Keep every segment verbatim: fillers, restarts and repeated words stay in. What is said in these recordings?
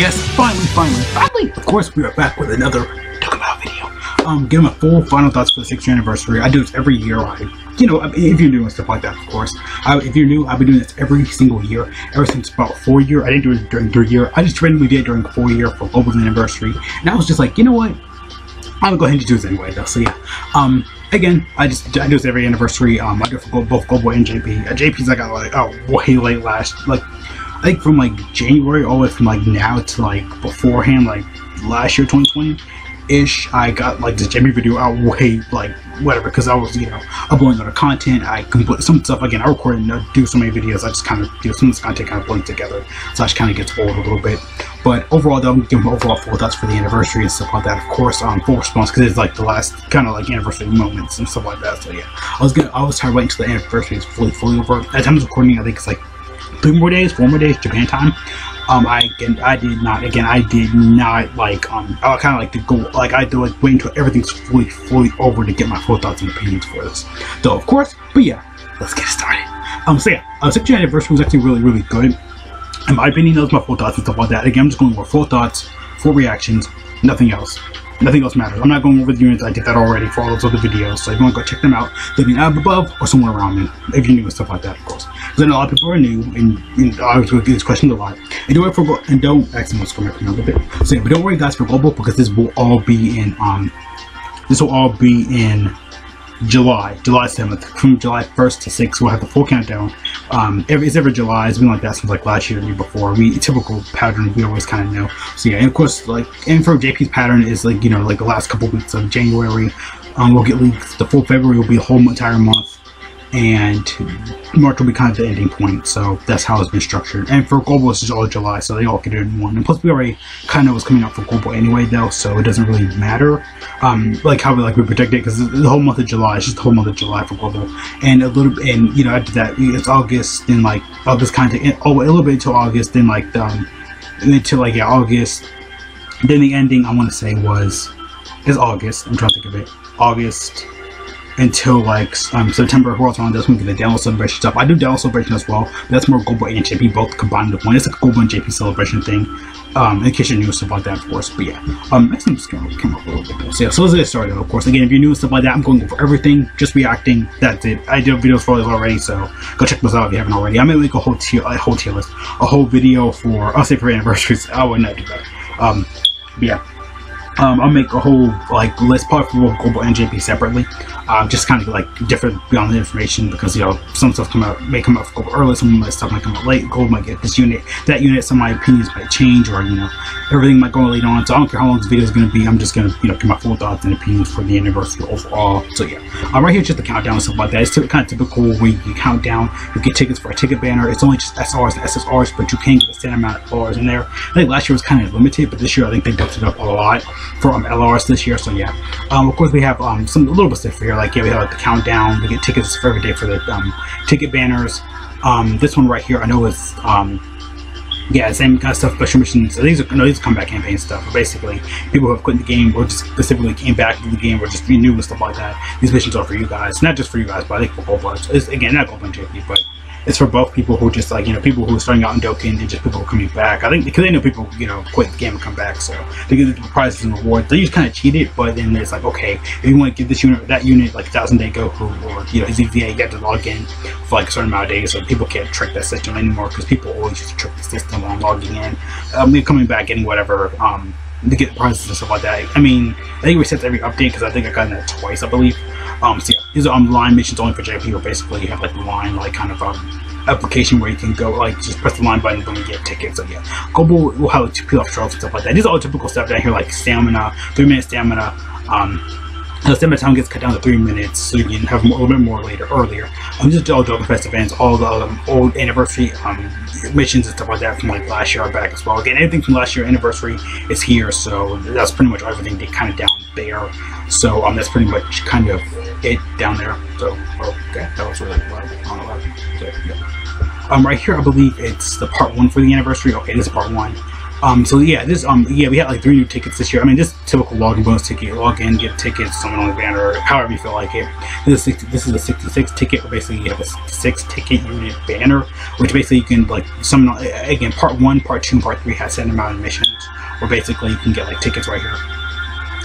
Yes, finally, finally, finally! Of course, we are back with another Dokkan Battle video. Um, give them a full final thoughts for the sixth anniversary. I do this every year. I, you know, if you're new and stuff like that, of course. I, if you're new, I've been doing this every single year, ever since about four year. I didn't do it during three year. I just randomly did it during four year for over the anniversary, and I was just like, you know what? I'm gonna go ahead and do this anyway, though. So yeah. Um, again, I just I do this every anniversary. Um, I do it for both Global and J P. Uh, J P's I got like oh way late last like. I think from like January all the way from like now to like beforehand, like last year twenty twenty ish, I got like this J P video out way like whatever, because I was, you know, uploading other content. I complete some stuff again. I recorded and I do so many videos. I just kind of, you know, some of this content kind of blends together, so I just kind of gets old a little bit. But overall, though, I'm giving overall full thoughts for the anniversary and stuff like that. Of course, um, full response because it's like the last kind of like anniversary moments and stuff like that. So yeah, I was gonna, I was tired of waiting until the anniversary is fully, fully over. At the time of recording, I think it's like three more days, four more days, Japan time. Um, I again, I did not, again, I did not like, um, I kind of like to go, like, I do like wait until everything's fully, fully over to get my full thoughts and opinions for this. Though, of course, but yeah, let's get started. Um, so yeah, uh, sixth year anniversary was actually really, really good. In my opinion, that was my full thoughts and stuff like that. Again, I'm just going over full thoughts, full reactions, nothing else. Nothing else matters. I'm not going over the units. I did that already for all those other videos. So if you want to go check them out, they'll be up above or somewhere around me. If you're new and stuff like that, of course. Because I know a lot of people are new, and, and I always get these questions a lot. And don't, for, and don't ask them what's going on with it. So yeah, but don't worry, guys, for Global, because this will all be in, um, this will all be in July, July seventh. From July first to sixth, we'll have the full countdown. Um, every, it's every July. It's been like that since like last year, the year before. We typical pattern we always kind of know. So yeah, and of course, like, and for J P's pattern is like, you know, like the last couple weeks of January. Um, we'll get leaks. The full February will be the whole entire month, and March will be kind of the ending point. So that's how it's been structured. And for Global, it's just all July, so they all get it in one. And plus, we already kind of was coming out for Global anyway, though, so it doesn't really matter. Um, like how we like we protect it, because the whole month of July is just the whole month of July for Global, and a little, and you know, after that it's August, then like August kind of, oh, a little bit until August, then like the, um, until like yeah August, then the ending I want to say was is August. I'm trying to think of it. August. Until like um, September, who else on this one get the download celebration stuff. I do download celebration as well, but that's more Global and J P both combined into one. It's like a Global and J P celebration thing. Um, in case you're new and stuff like that, of course. But yeah, um, next time just gonna come up a little bit. So yeah, so let's get started. Of course, again, if you're new and stuff like that, I'm going over everything, just reacting. That's it. I did videos for this already, so go check those out if you haven't already. I may make a whole tier, a whole tier list, a whole video for, I'll say for anniversaries. I would not do that. Um, but yeah. Um, I'll make a whole like list, probably for both Global and J P separately, uh, just kind of like different beyond the information, because you know some stuff come out may come out for Global early, some of my stuff might come out late. Global might get this unit, that unit, some of my opinions might change, or you know everything might go late on. So I don't care how long this video is going to be. I'm just going to you know give my full thoughts and opinions for the anniversary overall. So yeah, um, right here just the countdown and stuff like that. It's kind of typical when you count down, you get tickets for a ticket banner. It's only just S Rs and S S Rs, but you can get a certain amount of R's in there. I think last year was kind of limited, but this year I think they bumped it up a lot for um, L Rs this year. So yeah, um, of course we have um, some a little bit stuff here. Like yeah, we have like the countdown. We get tickets for every day for the um, ticket banners. Um, this one right here, I know is um, yeah, same kind of stuff. Special missions. So these are no, these are comeback campaign stuff. But basically, people who have quit the game or just specifically came back to the game or just be new and stuff like that. These missions are for you guys, not just for you guys, but I think for both of us. It's, again, not Global and J P, but it's for both people who just like, you know, people who are starting out in Dokkan and just people coming back. I think because they know people, you know, quit the game and come back, so they get the prizes and rewards. They just kind of cheat it, but then it's like, okay, if you want to give this unit, that unit, like Thousand Day Goku or, you know, E Z A, you have to log in for like a certain amount of days, so people can't trick that system anymore, because people always used to trick the system on logging in. Um, they're coming back and whatever, um, to get prizes and stuff like that. I mean, I think it resets every update, because I think I've gotten that twice, I believe. Um, so yeah, these are um, line missions only for J P, where basically you have like line, like kind of um, application where you can go, like just press the line button and go and get tickets. So yeah, Global will have like two peel off trophies and stuff like that. These are all typical stuff down here, like stamina, three minute stamina. Um, the stamina time gets cut down to three minutes, so you can have a little bit more later, earlier. Um, just all Dokkan Fest events, all the um, old anniversary um, missions and stuff like that from like last year are back as well. Again, anything from last year anniversary is here, so that's pretty much everything they kind of down there. So um, that's pretty much kind of it down there. So okay, that was really loud. On loud. So, yeah. Um, right here I believe it's the part one for the anniversary. Okay, this is part one. Um, so yeah, this um, yeah, we had like three new tickets this year. I mean, just typical login bonus ticket, login, get tickets, someone on the banner, or however you feel like it. This is this is a sixty-six ticket, where basically you have a sixty-six ticket unit banner, which basically you can like summon again. Part one, part two, and part three has a certain amount of missions, where basically you can get like tickets right here.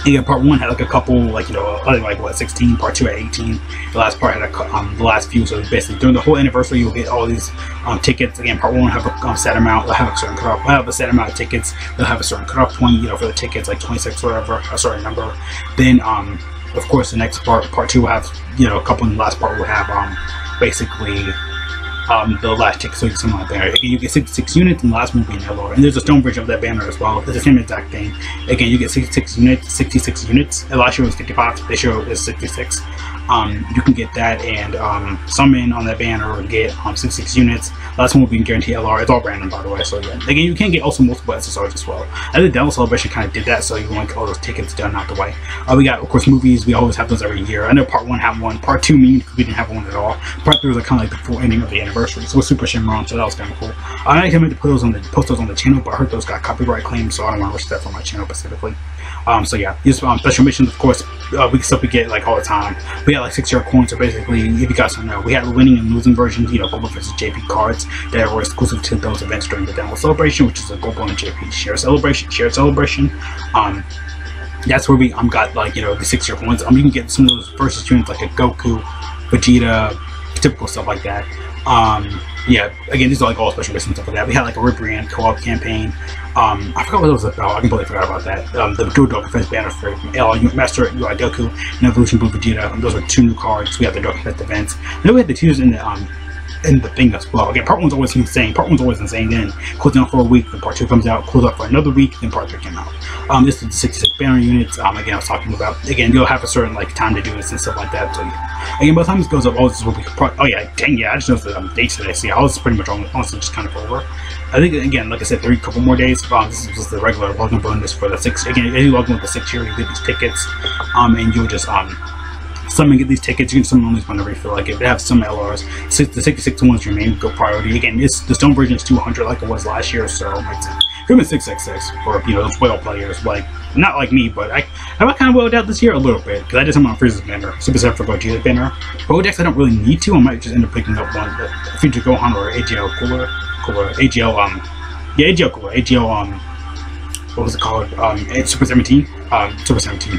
Yeah, part one had like a couple, like, you know, other like what sixteen. Part two had eighteen. The last part had a, um, the last few. So basically, during the whole anniversary, you'll get all these um, tickets. Again, part one will have a um, set amount. They'll have a certain cutoff. They'll have a set amount of tickets. They'll have a certain cutoff point, you know, for the tickets, like twenty-six or whatever, a certain number. Then, um, of course, the next part, part two, will have, you know, a couple. And the last part will have um, basically. Um, the last ticket, so you can summon that banner. Again, you get sixty-six units, and the last one will be in L R. And there's a stone bridge of that banner as well. It's the same exact thing. Again, you get sixty-six units, sixty-six units. Last year was fifty-five. This year is sixty-six. Um, you can get that and um, summon on that banner or get um, sixty-six units. Last one will be in guarantee L R. It's all random, by the way. So yeah. Again, you can get also multiple S S Rs as well. And the Devil Celebration kind of did that, so you want to get all those tickets done out the way. Uh, we got, of course, movies. We always have those every year. I know Part One had one. Part Two, mean we didn't have one at all. Part Three was like, kind of like the full ending of the anniversary. So it was Super Shenron, so that was kind of cool. I actually meant to put those on the post those on the channel, but I heard those got copyright claims, so I don't want to risk that on my channel specifically. Um, so yeah, these um, special missions, of course, uh, we stuff we get like all the time. We had like six yard coins, so basically, if you guys don't know, we had winning and losing versions, you know, Goku versus J P cards that were exclusive to those events during the download celebration, which is a Goku and J P share celebration, shared celebration. Um, that's where we um got like you know the six yard coins. Um, you can get some of those versus units like a Goku, Vegeta, typical stuff like that. Um, yeah, again, these are like all special missions and stuff like that. We had like a Ribrian co-op campaign. Um, I forgot what it was about. I completely forgot about that. Um, the Dual Dark Defense banner for L R, Master U I Goku, and Evolution Blue Vegeta. Um, those are two new cards. We had the Dark Defense events. Then we had the twos in the, um, in the thing as well. Again, part one's always insane. Part one's always insane. Then close down for a week, then part two comes out, close out for another week, then part three came out. Um, this is the sixty-six banner units. Um, again, I was talking about. Again, you'll have a certain like time to do this and stuff like that. So yeah. Again, by the time this goes up, all this will be. Oh yeah, dang yeah, I just know the um, dates today. So yeah, I was pretty much honestly just kind of over. I think again, like I said, three couple more days. Um, this is just the regular login bonus for the six. Again, if you log in with the six year, you get these tickets, um, and you'll just um. Summon, get these tickets. You can summon on these whenever you feel like it. They have some L Rs. The sixty-six ones remain go priority. Again, it's the stone version is two hundred like it was last year, so it makes sense. Could be six six six for you know those whale players, like not like me, but I have I kind of whaled out this year a little bit because I did something on Frieza's banner, Super seven for Gogeta banner. But decks I don't really need to. I might just end up picking up one, the Future Gohan or A G L Cooler, Cooler A G L um yeah A G L Cooler A G L um what was it called um it's Super seventeen um Super seventeen.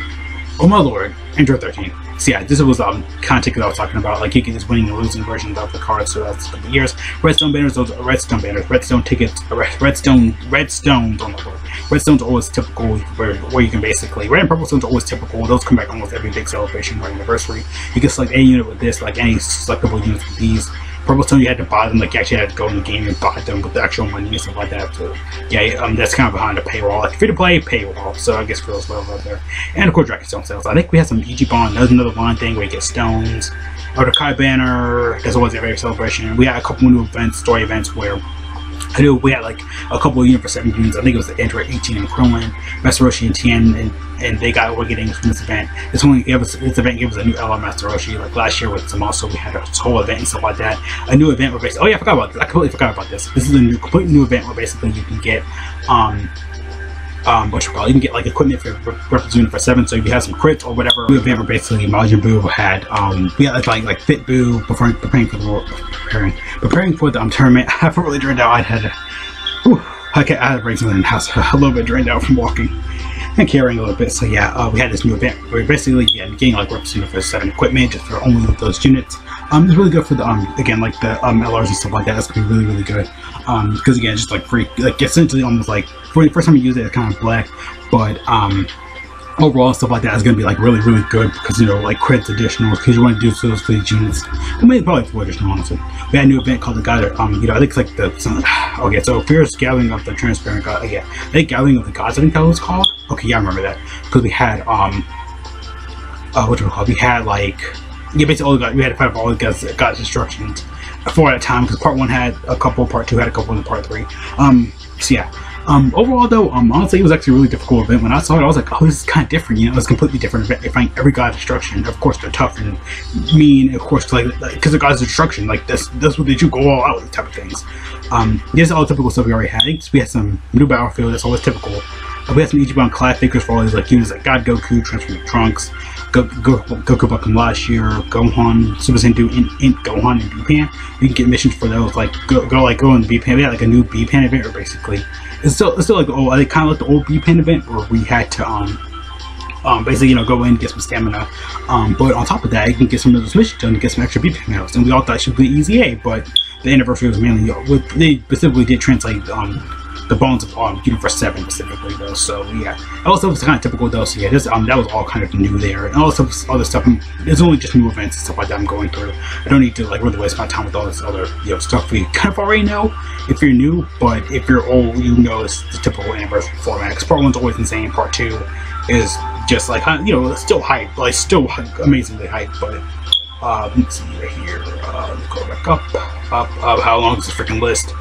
Oh my lord, Android thirteen. So yeah, this was um kind of ticket I was talking about. Like you can just winning and losing versions of the cards, so that's a couple years. Redstone banners, those are redstone banners, redstone tickets, red, redstone, redstones on the board. Redstones are always typical, where, where you can basically red and purple stones are always typical. Those come back almost every big celebration or anniversary. You can select any unit with this, like any selectable units with these. Purple stone you had to buy them, like you actually had to go in the game and buy them with the actual money and stuff like that. So yeah, um, that's kind of behind a paywall, like free to play paywall. So I guess for those levels out there, and of course Dragon Stone sales. I think we had some E G Bond. There's another line thing where you get stones. Or the Kai banner. That's always every celebration. We had a couple new events, story events where. I knew we had like a couple of Universe seven units. I think it was the Android eighteen and Krillin, Master Roshi and Tien, and, and they got what getting from this event. This one gave us this event gave us a new L R Master Roshi. Like last year with Zamasu, we had a whole event and stuff like that. A new event where basically oh yeah, I forgot about this. I completely forgot about this. This is a new, complete new event where basically you can get um um what you call it. You can get like equipment for reference Universe seven. So if you have some crits or whatever, new event where basically Majin Buu had um we had like like Fit Buu preparing preparing for the. Preparing, preparing for the um, tournament. I felt really drained out. I had, to, whew, I, had I had to bring something in the house. A little bit drained out from walking and carrying a little bit. So yeah, uh, we had this new event. We basically yeah, getting like represented for seven equipment just for only those units. Um, it's really good for the um again like the um L Rs and stuff like that. That's gonna be really really good. Um, because again, just like free, like essentially almost like for the first time you use it, it's kind of black, but um. Overall, stuff like that is going to be like really, really good because you know, like credits additionals because you want to do those for these units. I mean, probably four additional, honestly. We had a new event called the God. Um, you know, I think it's like the something. Okay, so Fierce Gathering of the Transparent God. Yeah, I think Gathering of the Gods. I think that was called. Okay, yeah, I remember that because we had um, uh, what do we call? We had like yeah, basically all the gods. We had to fight for all the gods, gods' instructions four at a time because part one had a couple, part two had a couple, and part three. Um, so yeah. Um, overall though, um, honestly, it was actually a really difficult event. When I saw it, I was like, oh, this is kind of different, you know, it's completely different event. They find every god of destruction, of course they're tough and mean, of course, like, because the gods of destruction, like, that's, that's what they do, go all out with type of things. Um, this is all the typical stuff we already had. We had some new battlefield, that's always typical. We had some Ichiban class figures for all these, like, units like God Goku, Transforming Trunks, Go Go Goku Black from last year, Gohan, Super Saiyan two, and, and Gohan and B-Pan. You can get missions for those, like, go, go like, go in B-Pan. We had, like, a new B-Pan event, or basically, it's still, it's still like, oh, I kind of like the old B-Pan event, where we had to, um, um, basically, you know, go in and get some stamina. Um, but on top of that, you can get some of those missions done and get some extra B-Pan medals, and we all thought it should be E Z A, but the anniversary was mainly, you know, they specifically did translate, um, the bones of um, Universe seven specifically though, so yeah. All stuff was kind of typical though, so yeah, this, um, that was all kind of new there. And all this other stuff, it's only just new events and stuff like that I'm going through. I don't need to like really waste my time with all this other, you know, stuff we kind of already know if you're new, but if you're old, you know it's the typical anniversary format. Because part one's always insane, part two is just like, you know, still hype, like still amazingly hype, but uh, let's see right here, uh, go back up, up, up, how long is this freaking list?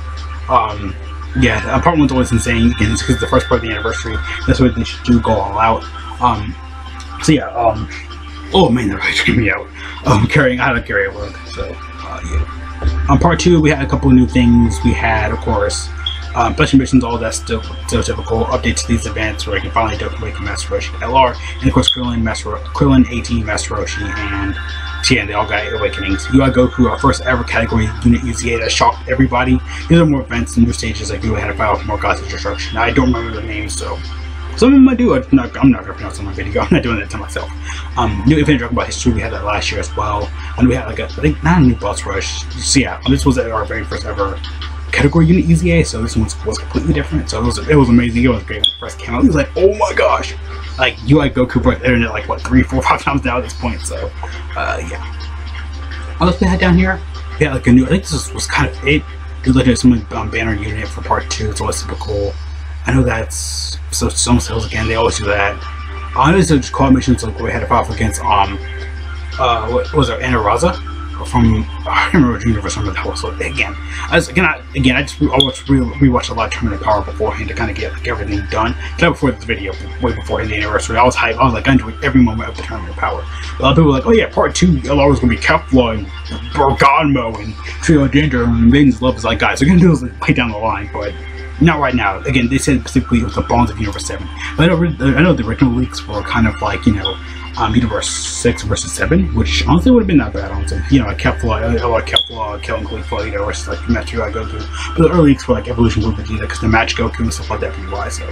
Um, Yeah, uh, part one's always insane again, it's because the first part of the anniversary. That's what they should do, go all out. Um, so yeah, um, oh man, they're really freaking me out. Um, carrying, I had to carry a work, so uh, yeah. On um, part two, we had a couple of new things. We had, of course, um, special missions, all that's still, still typical. Updates to these events where you can finally do away from Master Roshi L R, and of course Krillin, Master Krillin, eighteen, Master Roshi, and Tien, they all got awakenings. U I Goku, our first ever category unit E Z A that shocked everybody. These are more events and new stages like we had a file for more gods of destruction. I don't remember the names, so some of them I do. I'm not, I'm not gonna pronounce on my video. I'm not doing that to myself. Um, new event Dragon Ball history, we had that last year as well, and we had like a, I think not a new boss rush. So yeah, this was our very first ever category unit E Z A, so this one was completely different. So it was, it was amazing. It was great when it first came out. It was like, oh my gosh. Like, U I Goku broke the internet like, what, three, four, five times now at this point, so, uh, yeah. I'll just put that down here. Yeah, like a new, I think this was kind of it. It was like a some um, banner unit for part two, it's always super cool. I know that's, so some sales again, they always do that. I know just call missions, like, we had a fight against, um, uh, what was it, Anaraza? From, I don't remember Universe seven that was, so again, I just, again, I, again, I just re rewatched a lot of Tournament of Power beforehand to kind of get like everything done. Not before this video, way before the anniversary, I was hyped, I was like, I enjoyed every moment of the Tournament of Power. A lot of people were like, oh yeah, part two, L R was going to be Kefla and Bergamo and Trio Danger and Maiden's Love. Is like, guys, we're going to do this way down the line, but not right now. Again, they said specifically it was the bonds of Universe seven. But I know, I know the original leaks were kind of like, you know, Um, Universe six versus seven, which honestly would have been not bad, honestly. You know, like Kefla, L R Kefla, Kale and Kefla, you know, versus like match U I Goku. But the early leaks were like Evolution with Vegeta, because the match Goku and stuff like that for U I, so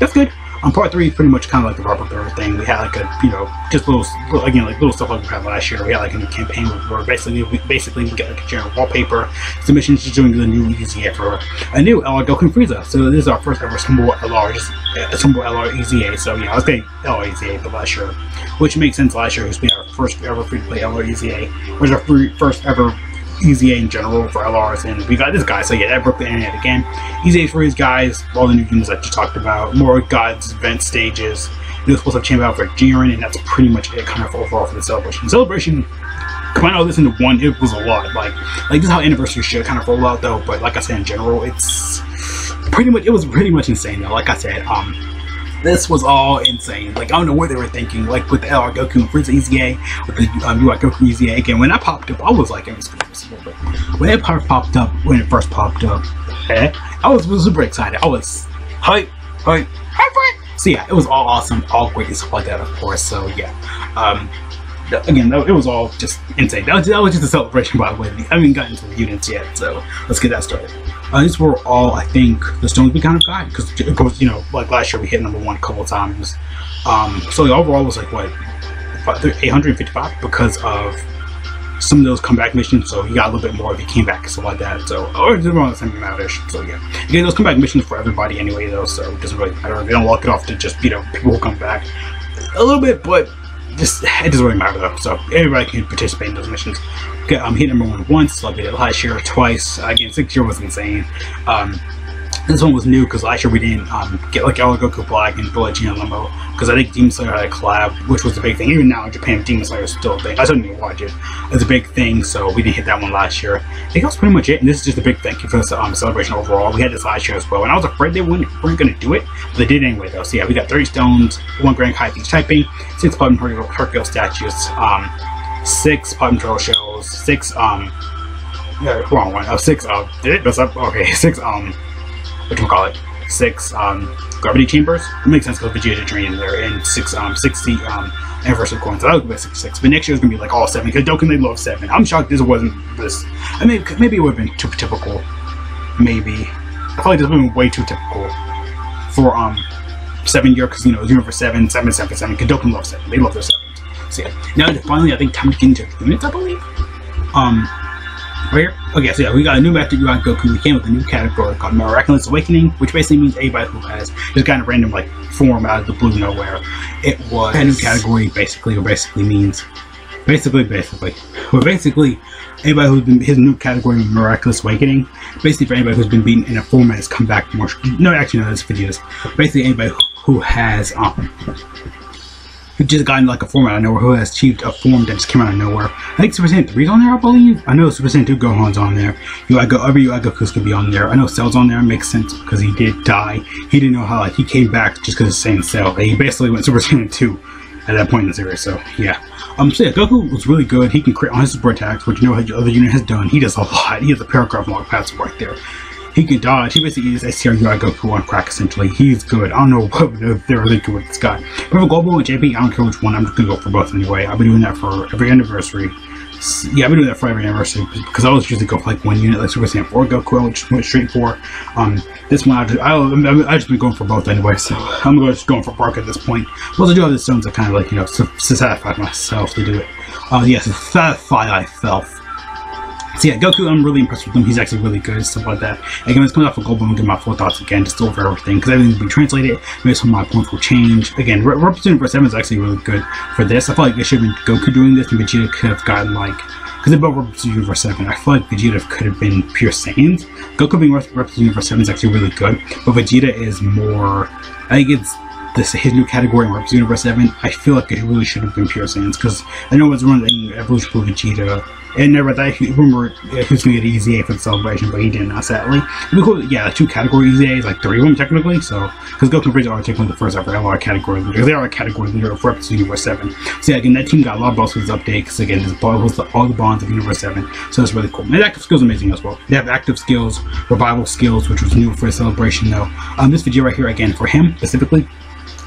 that's good. On um, part three, pretty much kind of like the Robert Thor thing. We had like a, you know, just little, little, again, like little stuff like we had last year. We had like a new campaign where basically we, basically we got like a general wallpaper. Submissions just doing the new E Z A for a new L R Goku and Frieza. So this is our first ever symbol L R, just uh, symbol L R E Z A. So yeah, I was saying L R E Z A for last year, which makes sense. Last year was our first ever free to play L R E Z A, which is our free, first ever E Z A in general for L Rs, and we got this guy, so yeah, that broke the internet again. E Z A for his guys, all the new units I just talked about, more gods, event stages, new supposed to have champion out for Jiren, and that's pretty much it kind of overall for the celebration. Celebration, combine all this into one, it was a lot. Like, like this is how anniversary shit kind of roll out though, but like I said in general, it's pretty much, it was pretty much insane though, like I said, um, this was all insane. Like, I don't know what they were thinking, like with the L R Goku and Frieza E Z A, with the um, U I Goku E Z A. Again, when I popped up, I was like, it was but when it popped up, when it first popped up, eh, I was, was super excited. I was hype, hype, hype. So yeah, it was all awesome, all great and stuff like that, of course. So yeah, um, again, it was all just insane. That was, that was just a celebration, by the way. I haven't gotten to the units yet, so let's get that started. Uh, these were all, I think, the stones we kind of got, because of course, you know, like last year we hit number one a couple of times. Um, so the overall was like what, eight hundred fifty-five because of some of those comeback missions. So you got a little bit more if you came back and stuff like that. So or it's around the same amount-ish. So yeah, you get those comeback missions for everybody anyway, though. So it doesn't really matter. They don't lock it off to just, you know, people who come back a little bit, but. Just, it doesn't really matter though, so everybody can participate in those missions. Okay, I'm um, hit number one once, like we did last year, twice. Again, six year was insane. Um, This one was new because actually we didn't um, get like L R Goku Black and Legend Limo, because I think Demon Slayer had a collab, which was a big thing. Even now in Japan, Demon Slayer is still a thing. I still need to watch it. It's a big thing, so we didn't hit that one last year. I think that was pretty much it, and this is just a big thank you for this um, celebration overall. We had this last year as well, and I was afraid they wouldn't, weren't going to do it, but they did anyway though. So yeah, we got thirty stones, one Grand High Thief typing, six Pop and Hercule statues, um, six Pop and Turtle shells, six um, yeah, wrong one, oh, six, uh, did it mess up? Okay, six, um, whatchamacallit, six, um, gravity chambers. It makes sense because Vegeta trained in there, and six, um, sixty, um, anniversary coins. So that would be six, six. But next year's gonna be like all seven, because Dokkan, they love seven. I'm shocked this wasn't this. I mean, maybe it would have been too typical. Maybe. I feel like this would have been way too typical for, um, seven year, because, you know, Universe seven, seven, seven, seven, because Dokkan love seven. They love their sevens. So yeah, now finally, I think, time to get into the minutes, I believe. Um, Right here? Okay, so yeah, we got a new Master U I Goku. We came with a new category called Miraculous Awakening, which basically means anybody who has just kind of random like form out of the blue nowhere. It was a new category, basically, or basically means basically, basically, well, basically, anybody who's been his new category, Miraculous Awakening, basically for anybody who's been beaten in a format has come back more. No, actually, no, this video is basically anybody who has um. just gotten like a form out of nowhere, who has achieved a form that just came out of nowhere. I think Super Saiyan three's on there, I believe. I know Super Saiyan two Gohan's on there. You I go every U I Goku's could be on there. I know Cell's on there, it makes sense because he did die. He didn't know how, like, he came back just because of Saiyan Cell. He basically went Super Saiyan two at that point in the series, so yeah. Um, so yeah, Goku was really good. He can crit on his super attacks, which no other unit has done. He does a lot. He has a paragraph log pass right there. He can dodge. He basically is S tier U I Goku on crack, essentially. He's good. I don't know what they're linking with this guy. But for Global and J P, I don't care which one. I'm just going to go for both anyway. I've been doing that for every anniversary. Yeah, I've been doing that for every anniversary because I always usually go for like one unit, like Super Saiyan four Goku, I just went straight for. Um, this one, I've just, I, I, I just been going for both anyway, so I'm just going for Park at this point. Well, I do have the stones that kind of like, you know, to, to satisfy myself to do it. Uh, yes, yeah, to satisfy myself. So yeah, Goku, I'm really impressed with him. He's actually really good, stuff like that. Again, it's coming out for Gold, but I'm going to give my full thoughts again, just over everything, because everything's been translated. Maybe some of my points will change. Again, representing for seven is actually really good for this. I feel like it should have been Goku doing this, and Vegeta could have gotten, like, because they both represent Universe seven. I feel like Vegeta could have been pure Saiyans. Goku being representing Universe seven is actually really good, but Vegeta is more, I think it's, this his new category in representing Universe seven. I feel like it really should have been pure Saiyans, because I know it's one of the evolution for Vegeta. And never thought he remember yeah, who's gonna get an E Z A for the celebration, but he did not, sadly. Because, yeah, like two category E Z As, like three of them technically, so because Goku and Frieza are technically the first ever L R category leader. They are a category leader for episode Universe seven. So yeah, again, that team got a lot of buffs with this update, because again, this was all the bonds of Universe seven, so that's really cool. And active skills are amazing as well. They have active skills, revival skills, which was new for the celebration though. Um, this video right here, again, for him specifically,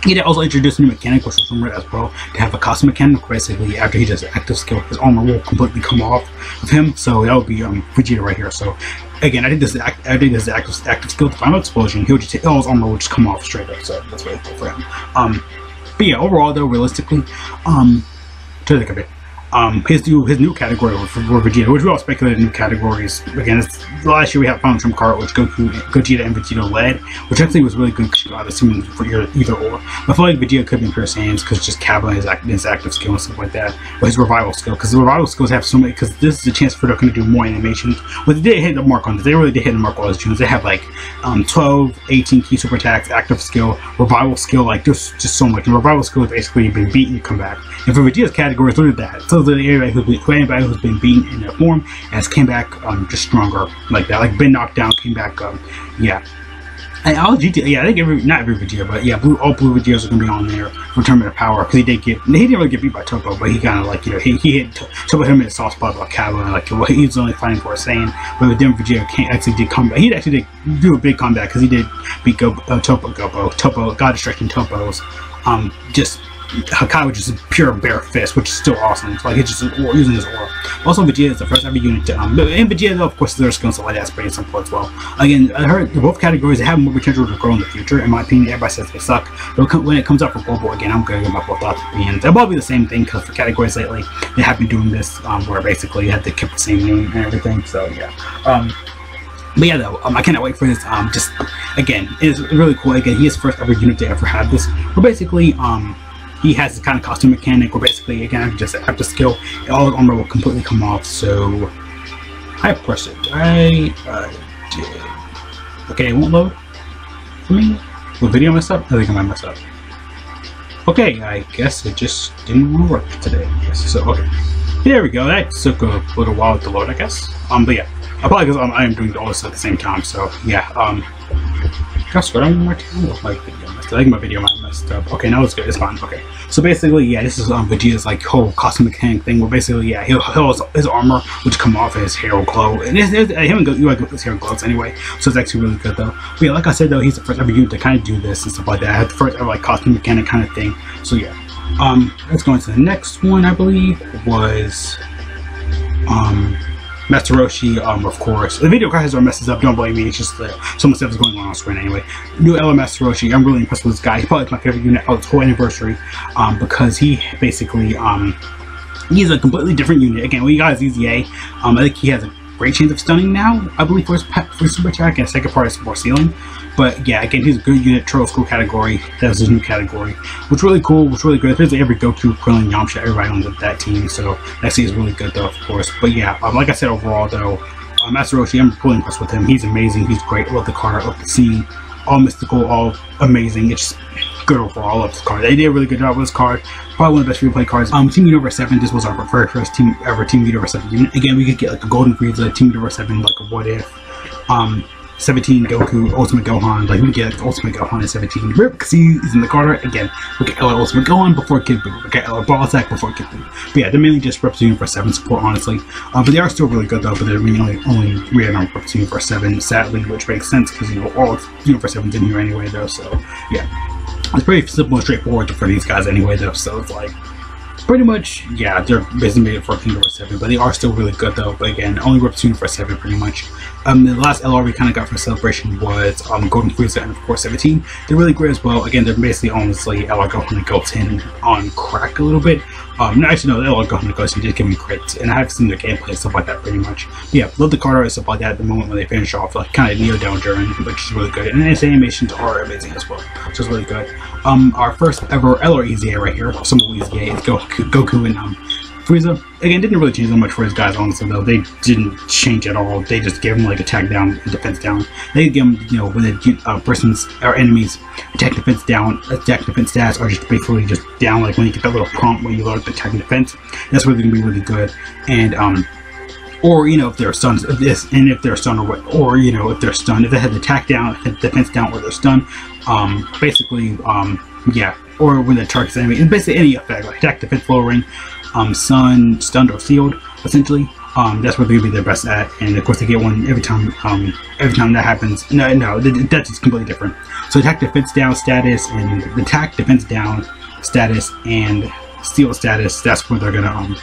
he also introduced a new mechanic, which was rumored as well, to have a costume mechanic. Basically, after he does an active skill, his armor will completely come off of him. So that would be um, Vegeta right here. So again, I think this act, I think this active active skill, the Final Explosion, he'll just hit, all his armor will just come off straight up. So that's really cool for him. Um, but yeah, overall though, realistically, um, to think of it. Um, his new his new category for, for Vegeta, which we all speculated new categories. Again, it's, last year we had Final Trump Card, which Goku, Gogeta, and Vegeta led, which actually was really good because you got assuming for either, either or. But I feel like Vegeta could be pure Saiyans because just Kefla and his, act, his active skill and stuff like that, but his revival skill, because the revival skills have so many. Because this is a chance for Dokkan to do more animations, but they did hit the mark on this. They really did hit the mark on those tunes. They have like um, twelve, eighteen key super attacks, active skill, revival skill. Like there's just so much. And revival skill is basically you've been beaten, you come back. And for Vegeta's category, look at that. So Anybody who's, been, anybody who's been beaten in their form has came back um, just stronger like that, like been knocked down, came back um, yeah. And all G T A, yeah, I think every, not every Vegeta, but yeah, blue, all blue Vegetas are going to be on there for Tournament of Power, because he did get, he didn't really get beat by Toppo, but he kind of like, you know, he, he hit Toppo him in a soft spot about Kale, and like, well, he was only fighting for a Saiyan, but the Demon Vegeta can't actually did combat, he actually did do a big combat, because he did beat Go, uh, Toppo, Gobo, Toppo, God Destruction Toppo's, um, just, Hakai was just a pure bare fist, which is still awesome. It's like, it's just using his aura. Also, Vegeta is the first ever unit to, um, and Vegeta, of course, their skills like that's pretty simple as well. Again, I heard both categories have more potential to grow in the future. In my opinion, everybody says they suck, but when it comes out for Global, again, I'm going to give my full thoughts opinions. It'll probably be the same thing, because for categories lately, they have been doing this, um, where basically you have to keep the same name and everything, so yeah. Um, But yeah, though, um, I cannot wait for this. Um, just, again, it's really cool. Again, he is the first ever unit to ever have this. But basically, um, he has this kind of costume mechanic where basically, again, just after skill, all the armor will completely come off. So, I pressed it. I, I did. Okay, it won't load. for me? Will video mess up? I think I might mess up. Okay, I guess it just didn't work today. So, okay. There we go. That took a little while to load, I guess. Um, but yeah. Probably because um, I am doing all this at the same time, so yeah. Um, gosh, what am I doing? My video messed up. I think my video might messed up. Okay, now it's good. It's fine. Okay. So basically, yeah, this is um, Vegeta's like whole costume mechanic thing. Where basically, yeah, he'll, he'll his, his armor would come off and his hair will glow, and his, his, him and U I Goku's hair glows anyway. So it's actually really good though. But yeah, like I said though, he's the first ever dude to kind of do this and stuff like that. I had the first ever like costume mechanic kind of thing. So yeah. Um, let's go into the next one. I believe was um. Master Roshi, um, of course. The video crashes or messes up, don't blame me, it's just that uh, so much stuff is going on on screen anyway. New L R Master Roshi, I'm really impressed with this guy. He's probably my favorite unit of this whole anniversary, um, because he basically, um, he's a completely different unit. Again, we got his E Z A, um, I think he has a great chance of stunning now, I believe, for his for super attack, and second part is more ceiling. But yeah, again, he's a good unit, troll school category. That was his new category, which really cool, which really good. There's like every Goku, Krillin, Yamcha, everybody on that team, so that scene is really good though, of course. But yeah, um, like I said, overall though, uh, Master Roshi, I'm really impressed with him. He's amazing, he's great. I love the card, I love the scene, all mystical, all amazing. It's just good overall. I love this card. They did a really good job with this card. Probably one of the best replay cards. Um, Team Universe seven, this was our very first team ever Team Universe seven unit. Again, we could get like a Golden Frieza, Team Universe seven, like a What If, um, seventeen Goku, Ultimate Gohan. Like, we get like, Ultimate Gohan at seventeen. Rip, because he's in the Carter. Again, we get L R Ultimate Gohan before Kid Buu. We get L R Ball Attack before Kid Buu. But yeah, they're mainly just reps Universe seven support, honestly. Uh, but they are still really good though, but they're mainly only real on reps Universe seven, sadly, which makes sense because, you know, all Universe seven's in here anyway though, so yeah. It's pretty simple and straightforward for these guys anyway though, so it's like pretty much, yeah, they're basically made for Universe seven, but they are still really good though. But again, only reps Universe seven pretty much. Um, the last L R we kind of got for Celebration was um, Golden Frieza and of course seventeen. They're really great as well. Again, they're basically honestly L R Gohan and Goten on crack a little bit. Um, no, actually no, the L R Gohan and Goten did give me crits, and I have seen their gameplay and stuff like that pretty much. But yeah, love the card art and stuff like that at the moment when they finish off, like kind of kneel down during, which is really good. And its animations are amazing as well, which is really good. Um, our first ever L R E Z A right here, some of E Z A is Goku, Goku and um. Frieza, again, didn't really change that much for his guys, honestly, though. They didn't change at all. They just gave him, like, attack down and defense down. They gave him, you know, when the uh, person's, or enemies, attack defense down, attack defense stats are just basically just down, like, when you get that little prompt when you learn attack and defense. That's where they're going to be really good. And, um, or, you know, if they're stunned, if this, and if they're stunned, or what, or, you know, if they're stunned, if they had the attack down, the defense down, or they're stunned, um, basically, um, yeah, or when the target's enemy, and basically any effect, like, attack, defense, lowering, Um, sun, stunned, or sealed, essentially. Um, that's what they'll be their best at, and of course they get one every time. Um, every time that happens, no, no, that's just completely different. So attack, defense down status, and attack, defense down status, and seal status. That's where they're gonna um,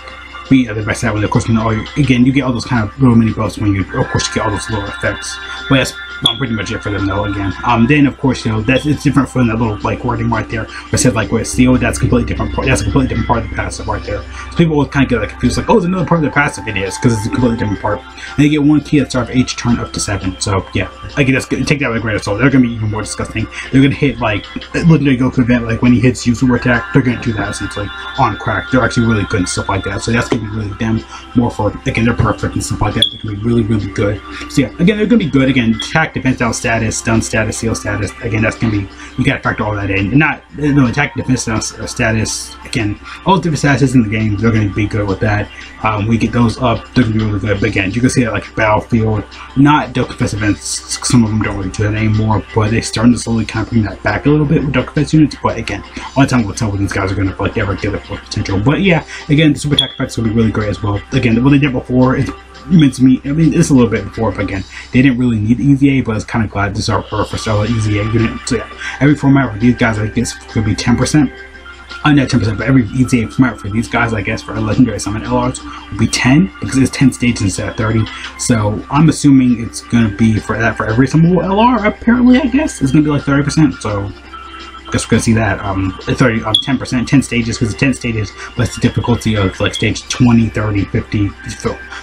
be at their best at. When of course, when all your, again, you get all those kind of little mini buffs when you, of course, you get all those little effects. But that's Um, pretty much it for them though. Again, um, then of course, you know, that's it's different from that little like wording right there. But said like with seal, that's completely different. Part, that's a completely different part of the passive right there. So people will kind of get like confused, like, oh, it's another part of the passive. It is, because it's a completely different part. And you get one key that starts with H turn up to seven. So yeah, again, that's good. Take that with a grain of salt. They're gonna be even more disgusting. They're gonna hit like legendary Goku event, like when he hits you super attack. They're gonna do that essentially on crack. They're actually really good and stuff like that. So that's gonna be really them more for again. They're perfect and stuff like that. They're gonna be really really good. So yeah, again, they're gonna be good again. Attack, defense down status, stun status, seal status. Again, that's gonna be, you gotta factor all that in. And not, no, attack, defense down status. Again, all different statuses in the game, they're gonna be good with that. Um, we get those up, they're gonna be really good. But again, you can see that like Battlefield, not Dokkan Fest events, some of them don't really do that anymore, but they're starting to slowly kind of bring that back a little bit with Dokkan Fest units. But again, all the time we'll tell when these guys are gonna like ever get their full potential. But yeah, again, the super attack effects will be really great as well. Again, what they did before is meant to me, I mean, it's a little bit before, but again, they didn't really need E Z A, but I was kind of glad this is our first ever E Z A unit. So yeah, every format for these guys, I guess, could be ten percent. I'm not ten percent, but every E Z A format for these guys, I guess, for a Legendary Summon L Rs will be ten, because it's ten stages instead of thirty. So I'm assuming it's going to be for that for every single L R, apparently, I guess. It's going to be like thirty percent, so guess we're gonna see that um thirty um ten percent ten stages, because it's ten stages, but it's the difficulty of like stage twenty, thirty, fifty,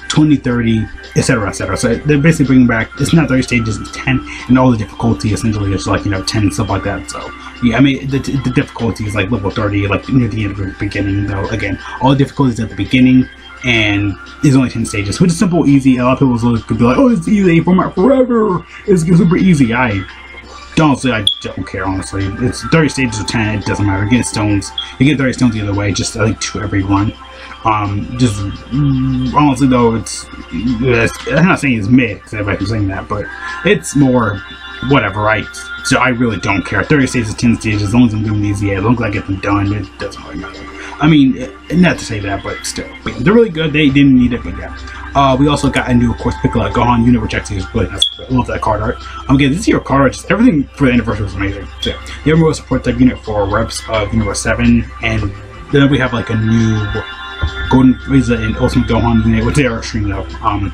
twenty, thirty, etc, etc. So they're basically bringing back, it's not thirty stages, it's ten, and all the difficulty essentially is like, you know, ten and stuff like that. So yeah, I mean, the, the difficulty is like level thirty, like near the end of the beginning though. Again, all the difficulties at the beginning, and there's only ten stages, which is simple, easy. A lot of people could be like, oh, it's easy format forever, it's super easy. I honestly, I don't care, honestly. It's thirty stages of ten, it doesn't matter. You get stones. You get thirty stones either way, just, I think, to everyone. Um, just, honestly, though, it's, it's I'm not saying it's mid, if I'm saying that, but it's more, whatever, I, so I really don't care. thirty stages, ten stages, as long as I'm doing these, yeah, as long as I get them done, it doesn't really matter. I mean, not to say that, but still. But they're really good, they didn't need it, but yeah. Uh, we also got a new, of course, Piccolo Gohan unit, which actually is really nice. I love that card art. Um, again, this year card art, just everything for the anniversary was amazing. So, they were a support type unit for reps of Universe seven, and then we have like a new Golden Frieza and Ultimate Gohan unit, which they are extremely up. Um,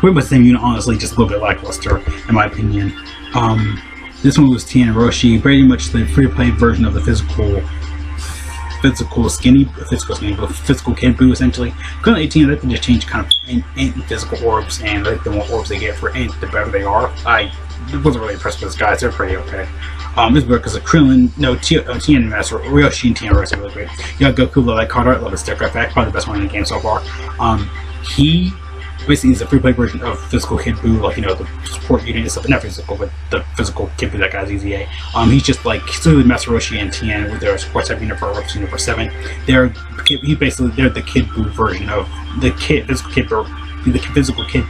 pretty much the same unit, honestly, just a little bit lackluster, in my opinion. Um, this one was Tien and Roshi, pretty much the free-to-play version of the physical physical skinny, physical skinny, but physical Kid Buu essentially. Because eighteen, I think they just change kind of ant, ant physical orbs, and like the more orbs they get for ant, the better they are. I wasn't really impressed with those guys, they're pretty okay. Um, this is because of Krillin, no, Tien and Master Roshi and Tien Roshi are really great. Yeah, Goku, love that card art, love his sticker effect, probably the best one in the game so far. Um, he basically is a free play version of physical Kid Buu, like, you know, the support unit and stuff, not physical, but the physical Kid Buu, that guy's E Z A. Um, he's just like, he's literally Master Roshi and Tien with their support type unit for Reps Universe seven. They're, he basically, they're the Kid Buu version of the Kid, physical Kid Buu, the physical Kid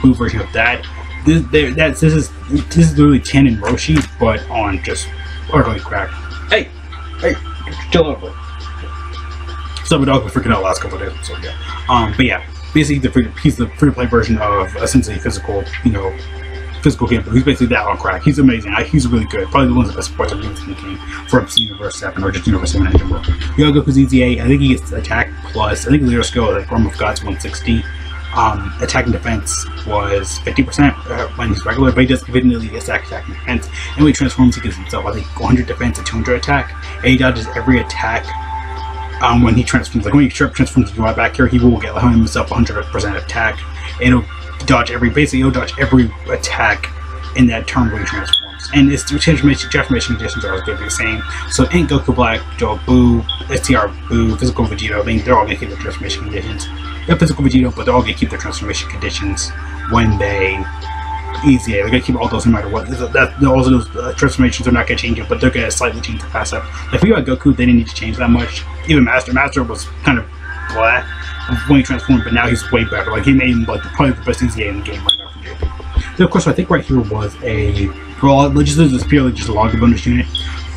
Buu version of that. This, that's, this is, this is literally Tien and Roshi, but on just utterly crap. Hey! Hey! Chill over. So my dog was freaking out the last couple of days, so yeah. Um, but yeah. Basically, the free, he's the free-to-play version of essentially physical, you know, physical game. He's basically that on crack. He's amazing. I, he's really good. Probably the one of the best supports I've used in the game for Universe seven or just Universe seven in general. Yo, Goku's E Z A, I think he gets attack plus. I think leader skill like Realm of Gods one sixty. Um, attack and defense was fifty percent uh, when he's regular, but he does conveniently get attack, attack, and defense. And when he transforms, he gives himself, I think, one hundred defense and two hundred attack. And he dodges every attack. Um, when he transforms, like when he transforms to U I back here, he will get like, himself one hundred percent attack, and it'll dodge every, basically it'll dodge every attack in that turn when he transforms. And its transformation, transformation conditions are always going to be the same. So in Goku Black, Joe Boo, S T R Boo, Physical Vegeta, I think they're all going to keep their transformation conditions. They're Physical Vegeta, but they're all going to keep their transformation conditions when they easy. They're going to keep all those no matter what. That, also those uh, transformations are not going to change it, but they're going to slightly change the pass up. Like for U I Goku, they didn't need to change that much. Even Master. Master was kind of blah when he transformed, but now he's way better. Like he made him like probably the best E Z A in the game right now from J P. So of course, I think right here was a well, just this is purely just a log bonus unit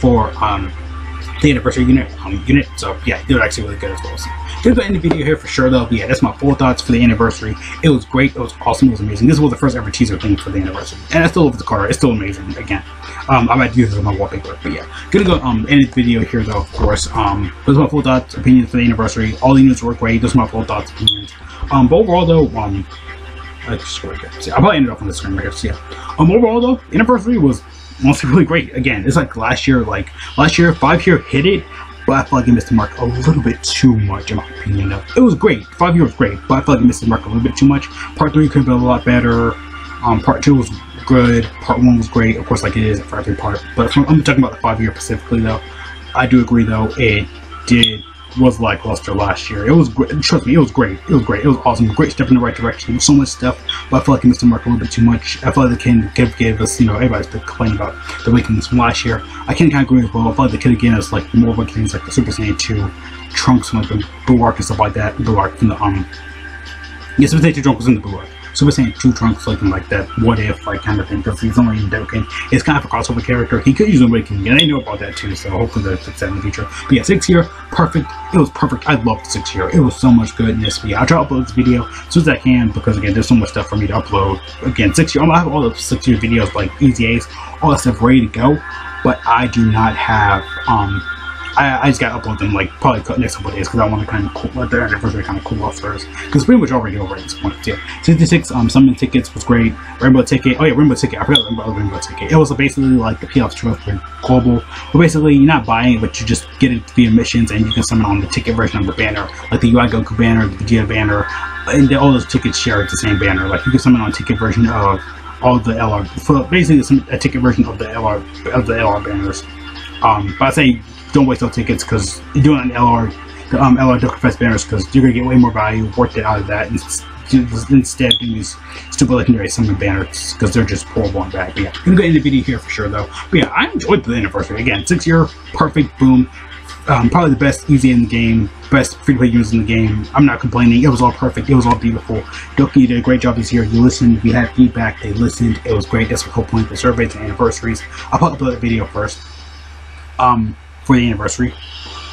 for um the anniversary unit um, unit. So yeah, they were actually really good as well. So that's the end of the video here for sure though. But yeah, that's my full thoughts for the anniversary. It was great, it was awesome, it was amazing. This was the first ever teaser thing for the anniversary. And I still love the card, it's still amazing again. Um I might do this with my wallpaper, but yeah. Gonna go um end the video here though, of course. Um those are my full thoughts, opinions for the anniversary. All the units were great, those are my full thoughts, opinions. Um but overall though, um I just right here. So, yeah, I probably ended up on the screen right here, so yeah. Um overall though, anniversary was honestly really great. Again, it's like last year, like last year, five year hit it, but I feel like it missed the mark a little bit too much in my opinion. It was great, five year was great, but I feel like it missed the mark a little bit too much. Part three could have been a lot better. Um, part two was good. Part one was great, of course, like it is for every part. But from, I'm talking about the five year specifically though. I do agree though, it did was lackluster last year. It was great. Trust me, it was great. It was great. It was awesome. Great step in the right direction. So much stuff, but I feel like it missed the mark a little bit too much. I feel like they can give, gave us, you know, everybody's been complaining about the weakness from last year. I can kind of agree with well. I feel like they could have given us like more weaknesses like the Super Saiyan two, Trunks from like the Buu arc and stuff like that. Buu arc from the um, yeah, Super Saiyan two Trunks was in the Buu arc. Super Saiyan two Trunks like in like that what if like kind of thing because he's only in Dokkan. It's kind of a crossover character. He could use Awakening and I know about that too, so hopefully they'll fix that in the future. But yeah, six year, perfect. It was perfect. I loved six year. It was so much goodness. Yeah, I'll try to upload this video as soon as I can because again there's so much stuff for me to upload. Again, six year I have all the six year videos like E Z As, all that stuff ready to go. But I do not have um I, I just gotta upload them like probably the next couple of days because I want to kind of cool, let their anniversary kind of cool off first because pretty much already over at this point. Yeah, sixty-six um summon tickets was great. Rainbow ticket, oh yeah, rainbow ticket. I forgot about rainbow ticket. It was basically like the payoff truth for global. But basically you're not buying it, but you just get it via missions and you can summon on the ticket version of the banner, like the U I Goku banner, the Vegeta banner, and all those tickets share the same banner. Like you can summon on ticket version of all the L R, so basically it's a ticket version of the L R of the L R banners. Um, but I say. Don't waste those tickets because you're doing an L R, um, L R Dokkan Fest banners because you're gonna get way more value worth it out of that and instead these stupid legendary summon banners because they're just poor one back. But yeah, I'm gonna end the video here for sure though. But yeah, I enjoyed the anniversary again. Six year, perfect, boom. Um, probably the best E Z A in the game, best free-to-play games in the game. I'm not complaining. It was all perfect. It was all beautiful. Dokkan did a great job this year. You listened. We had feedback. They listened. It was great. That's the whole point. The surveys and anniversaries. I'll put up that video first um, for the anniversary.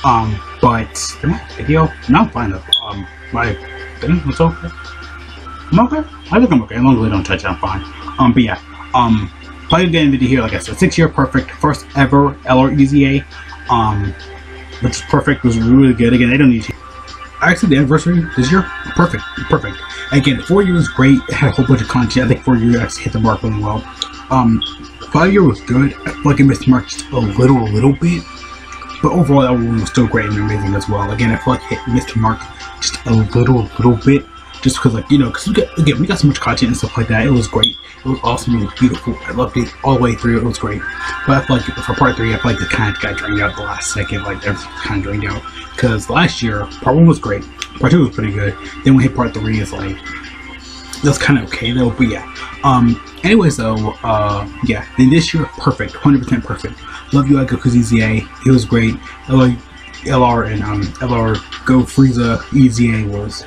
Um, but the next video, not fine though. Um, my thing was okay. I'm okay. I think I'm okay. As long as they don't touch it, I'm fine. Um, but yeah. Um, probably the end video here. Like I said, six year perfect, first ever L R E Z A. Um. Which is perfect, was really good. Again, they don't need to. Actually, the anniversary this year, perfect, perfect. Again, four year was great. It had a whole bunch of content. I think four year actually hit the mark really well. Um, five year was good. I feel like it missed the mark just a little, a little bit. But overall, that one was still great and amazing as well. Again, I feel like it missed the mark just a little, little bit. Just because, like, you know, because we got, again, we got so much content and stuff like that. It was great. It was awesome. It was beautiful. I loved it all the way through. It was great. But I feel like for part three, I feel like it kind of got drained out at the last second. Like, everything kind of drained out. Because last year, part one was great. Part two was pretty good. Then we hit part three. It's like, that's kind of okay, though. But yeah. Um, anyways, though, uh, yeah. Then this year, perfect. one hundred percent perfect. Love U I Goku's E Z A. It was great. I like L R and um, L R Go Frieza E Z A was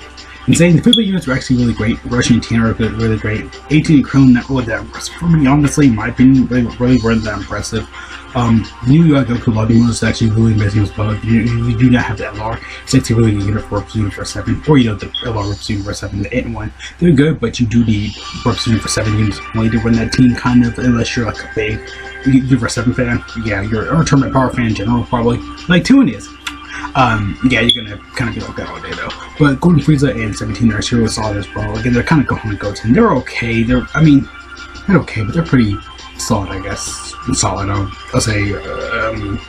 insane. The free-to-play units were actually really great. Roshi and Tien were really great. eighteen and Krillin, not really that impressive for me, honestly, in my opinion, really, really weren't that impressive. Um, the new U I Goku lobby was actually really amazing as well. You, you do not have the L R. It's actually really good unit for Universe seven, or you know, the L R reps Universe seven, the eight and one. They're good, but you do need reps Universe seven units only to run that team, kind of, unless you're like a big Universe seven fan. Yeah, you're a Tournament of Power fan in general, probably. Like Tien is. Um, yeah, you're gonna kind of be like that all day though. But Golden Frieza and seventeen are really solid as well. Again, they're kind of Gohan and Goten. They're okay. They're, I mean, they're okay, but they're pretty solid, I guess. Solid, I'll, I'll say. Um,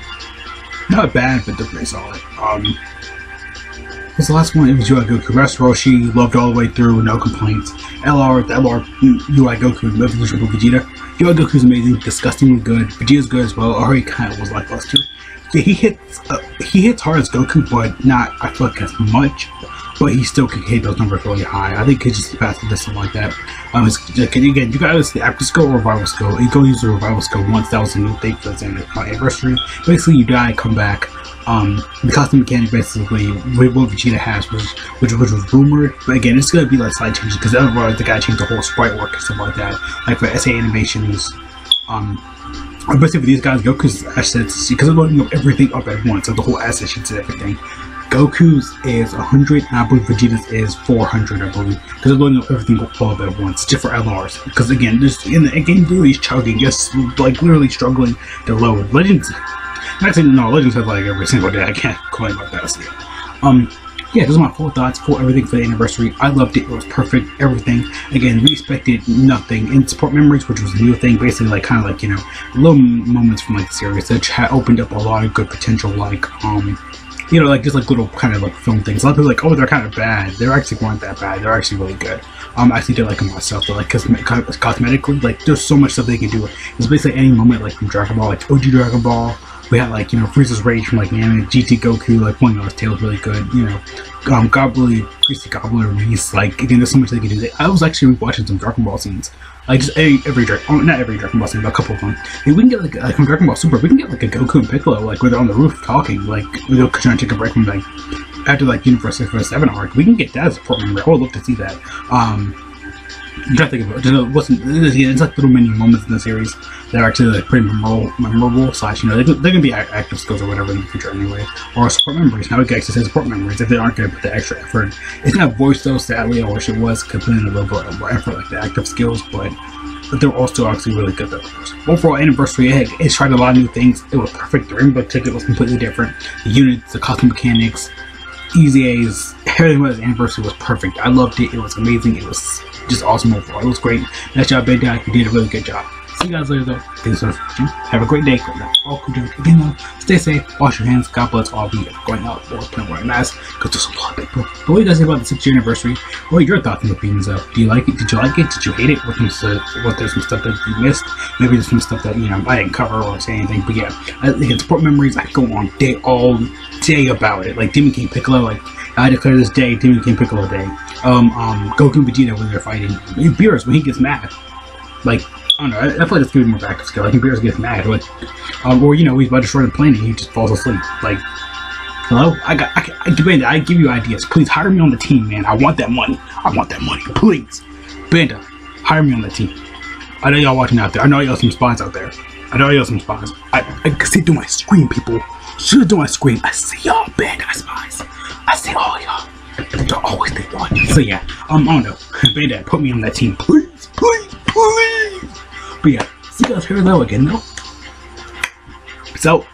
not bad, but they're pretty solid. Um, this last one, it was U I Goku. Master Roshi, loved all the way through, no complaints. L R, the L R, U I Goku, no Future Vegeta. U I Goku's amazing, disgustingly good. Vegeta's good as well. Already kind of was lackluster. Yeah, he hits uh, he hits hard as Goku, but not, I feel like, as much. But he still can hit those numbers really high. I think he just passed the distance like that. Um, his, again, you got to the after skill or revival skill. You go use the revival skill once. That was a new thing for his anniversary. Basically, you die, come back. Um, the custom mechanic basically what Vegeta has was which, which was rumored, but again it's gonna be like slight changes because otherwise the guy changed the whole sprite work and stuff like that. Like for S A animations, um. Basically, for these guys, Goku's assets, because they're loading up everything up at once, so the whole asset sheets and everything. Goku's is one hundred, and I believe Vegeta's is four hundred, I believe, because they're loading up everything all up at once, just for L Rs. Because again, just in the game, really is chugging, just like literally struggling to load. Legends, not saying no, Legends has like every single day, I can't complain about that. So, um, yeah, those are my full thoughts for everything for the anniversary. I loved it. It was perfect. Everything. Again, we expected nothing. And support memories, which was a new thing. Basically, like, kind of like, you know, little moments from, like, the series that had opened up a lot of good potential, like, um, you know, like, just, like, little kind of, like, film things. A lot of people like, oh, they're kind of bad. They're actually weren't that bad. They're actually really good. Um, I actually did like them myself, though, like, cosmetically, like, there's so much stuff they can do. It's basically any moment, like, from Dragon Ball, like, O G Dragon Ball. We had, like, you know, Frieza's Rage from, like, anime, G T Goku, like, pulling out his tail was really good, you know, um, Gobbly, Greasy Gobbler, Reese, like, again, there's so much they can do. I was actually watching some Dragon Ball scenes, like, just every, every Dragon, not every Dragon Ball scene, but a couple of them. And we can get, like, like, from Dragon Ball Super, we can get, like, a Goku and Piccolo, like, where they're on the roof talking, like, they're trying to take a break from, like, after, like, Universe six or seven arc, we can get that as a support member. I would love to see that. Um, I'm trying to think of it. It wasn't, it's like little mini moments in the series that are actually like pretty memorable, memorable slash, you know, they're, they're going to be active skills or whatever in the future anyway. Or support memories. Now we can actually say support memories if they aren't going to put the extra effort. It's not voiced though, sadly. I wish it was completely a little bit more effort like the active skills, but but they're also actually really good though. Overall, anniversary, it, it tried a lot of new things. It was perfect. The rainbow ticket was completely different. The units, the custom mechanics, E Z A's, everything about his anniversary was perfect. I loved it. It was amazing. It was just awesome overall. It was great. Nice job, big guy. You did a really good job. See you guys later, though. Thanks so much for watching. Have a great day. Great night. All cool drink. Again, though, stay safe. Wash your hands. God bless all of you. Going out or playing wearing masks because there's a lot of people. But what do you guys think about the six year anniversary? What are your thoughts and opinions of? Do you like it? Did you like it? Did you hate it? What there's some stuff that you missed? Maybe there's some stuff that, you know, I didn't cover or say anything. But yeah, I think it's support memories. I go on day all say about it, like Demon King Piccolo, like I declare this day Demon King Piccolo Day. Um, um, Goku and Vegeta when they're fighting, and Beerus when he gets mad, like I don't know, I, I feel like it's giving more back to skill. I think Beerus gets mad, like, um, or you know, he's about to destroy the planet, and he just falls asleep. Like, hello, I got, I, I Banda, I give you ideas. Please hire me on the team, man. I want that money. I want that money, please. Banda, hire me on the team. I know y'all watching out there. I know y'all some spots out there. I know y'all some spots. I, I can see through my screen, people. See through my screen. I see y'all, Banda spies. I see all y'all. Y'all always think y'all. So yeah, um, I don't know. Banda, put me on that team, please, please, please. But yeah, see you guys here though again though. So.